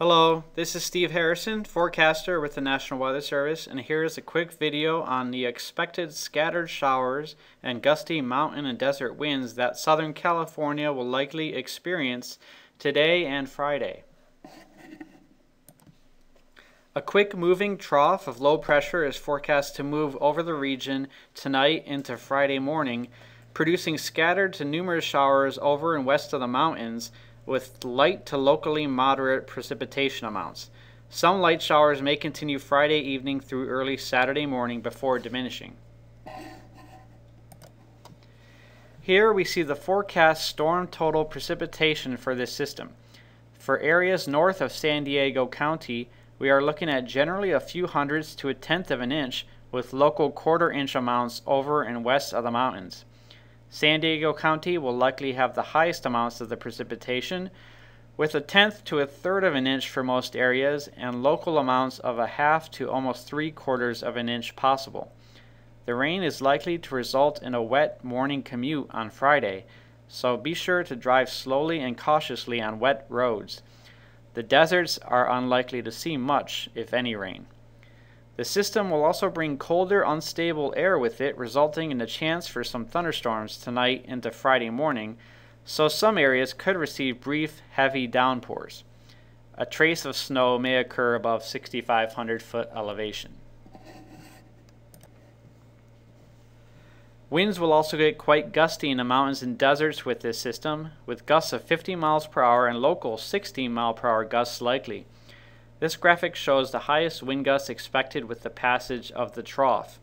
Hello, this is Steve Harrison, forecaster with the National Weather Service, and here is a quick video on the expected scattered showers and gusty mountain and desert winds that Southern California will likely experience today and Friday. A quick moving trough of low pressure is forecast to move over the region tonight into Friday morning, producing scattered to numerous showers over and west of the mountains, with light to locally moderate precipitation amounts. Some light showers may continue Friday evening through early Saturday morning before diminishing. Here we see the forecast storm total precipitation for this system. For areas north of San Diego County, we are looking at generally a few hundredths to a tenth of an inch, with local quarter-inch amounts over and west of the mountains. San Diego County will likely have the highest amounts of the precipitation, with a tenth to a third of an inch for most areas, and local amounts of a half to almost 3/4 of an inch possible. The rain is likely to result in a wet morning commute on Friday, so be sure to drive slowly and cautiously on wet roads. The deserts are unlikely to see much, if any, rain. The system will also bring colder, unstable air with it, resulting in a chance for some thunderstorms tonight into Friday morning, so some areas could receive brief, heavy downpours. A trace of snow may occur above 6,500-foot elevation. Winds will also get quite gusty in the mountains and deserts with this system, with gusts of 50 miles per hour and local 16-mile-per-hour gusts likely. This graphic shows the highest wind gusts expected with the passage of the trough.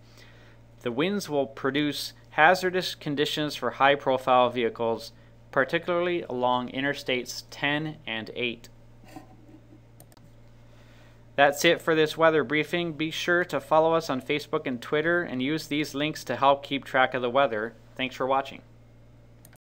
The winds will produce hazardous conditions for high-profile vehicles, particularly along Interstates 10 and 8. That's it for this weather briefing. Be sure to follow us on Facebook and Twitter and use these links to help keep track of the weather. Thanks for watching.